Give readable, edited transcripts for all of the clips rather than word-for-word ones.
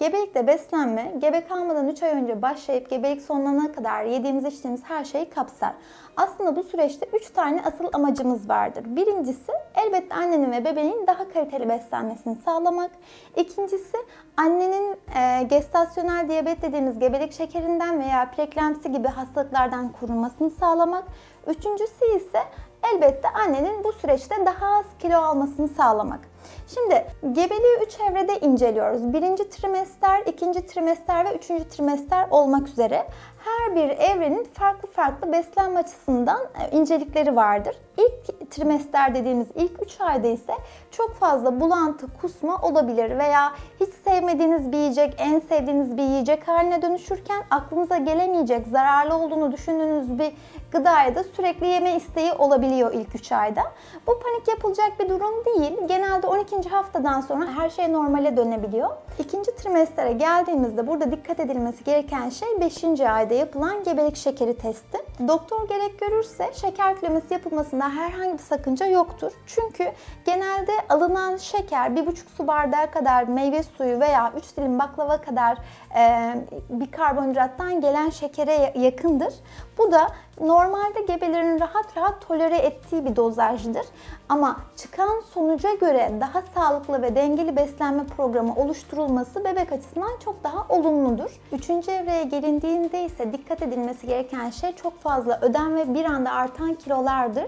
Gebelikte beslenme, gebe kalmadan 3 ay önce başlayıp gebelik sonlanana kadar yediğimiz içtiğimiz her şeyi kapsar. Aslında bu süreçte 3 tane asıl amacımız vardır. Birincisi elbette annenin ve bebeğin daha kaliteli beslenmesini sağlamak. İkincisi annenin gestasyonel diyabet dediğimiz gebelik şekerinden veya preeklamsi gibi hastalıklardan korunmasını sağlamak. Üçüncüsü ise elbette annenin bu süreçte daha az kilo almasını sağlamak. Şimdi gebeliği 3 evrede inceliyoruz. 1. trimester, 2. trimester ve 3. trimester olmak üzere her bir evrenin farklı beslenme açısından incelikleri vardır. İlk trimester dediğimiz ilk 3 ayda ise çok fazla bulantı, kusma olabilir veya hiç sevmediğiniz bir yiyecek, en sevdiğiniz bir yiyecek haline dönüşürken aklınıza gelemeyecek, zararlı olduğunu düşündüğünüz bir gıdaya da sürekli yeme isteği olabiliyor ilk 3 ayda. Bu panik yapılacak bir durum değil. Genelde 12. haftadan sonra her şey normale dönebiliyor. 2. trimestere geldiğimizde burada dikkat edilmesi gereken şey 5. ayda yapılan gebelik şekeri testi. Doktor gerek görürse şeker külemesi yapılmasında herhangi bir sakınca yoktur. Çünkü genelde alınan şeker 1,5 su bardağı kadar meyve suyu veya 3 dilim baklava kadar bir karbonhidrattan gelen şekere yakındır. Bu da normalde gebelerin rahat tolere ettiği bir dozajdır. Ama çıkan sonuca göre daha sağlıklı ve dengeli beslenme programı oluşturulması bebek açısından çok daha olumludur. 3. evreye gelindiğinde ise dikkat edilmesi gereken şey çok fazla ödem ve bir anda artan kilolardır.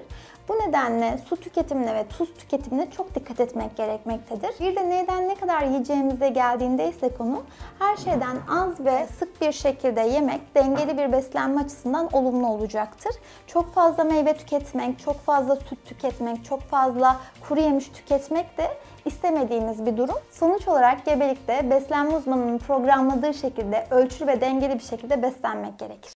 Bu nedenle su tüketimine ve tuz tüketimine çok dikkat etmek gerekmektedir. Bir de neyden ne kadar yiyeceğimize geldiğinde ise konu her şeyden az ve sık bir şekilde yemek dengeli bir beslenme açısından olumlu olacaktır. Çok fazla meyve tüketmek, çok fazla süt tüketmek, çok fazla kuru yemiş tüketmek de istemediğimiz bir durum. Sonuç olarak gebelikte beslenme uzmanının programladığı şekilde ölçülü ve dengeli bir şekilde beslenmek gerekir.